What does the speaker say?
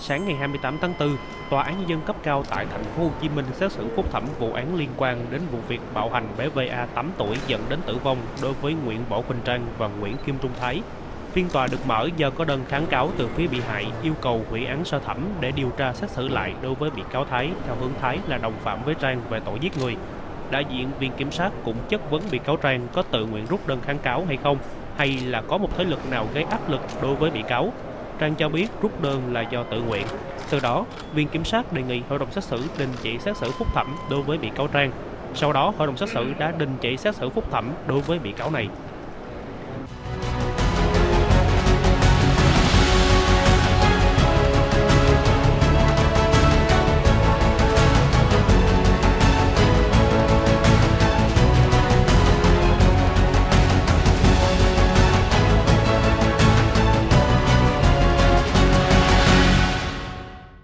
sáng ngày 28 tháng 4, Tòa án Nhân dân cấp cao tại Thành phố Hồ Chí Minh xét xử phúc thẩm vụ án liên quan đến vụ việc bạo hành bé VA 8 tuổi dẫn đến tử vong đối với Nguyễn Võ Quỳnh Trang và Nguyễn Kim Trung Thái. Phiên tòa được mở do có đơn kháng cáo từ phía bị hại yêu cầu hủy án sơ thẩm để điều tra xét xử lại đối với bị cáo Thái theo hướng Thái là đồng phạm với Trang về tội giết người. Đại diện Viện Kiểm sát cũng chất vấn bị cáo Trang có tự nguyện rút đơn kháng cáo hay không, hay là có một thế lực nào gây áp lực đối với bị cáo. Trang cho biết rút đơn là do tự nguyện. Từ đó, Viện Kiểm sát đề nghị Hội đồng xét xử đình chỉ xét xử phúc thẩm đối với bị cáo Trang. Sau đó, Hội đồng xét xử đã đình chỉ xét xử phúc thẩm đối với bị cáo này.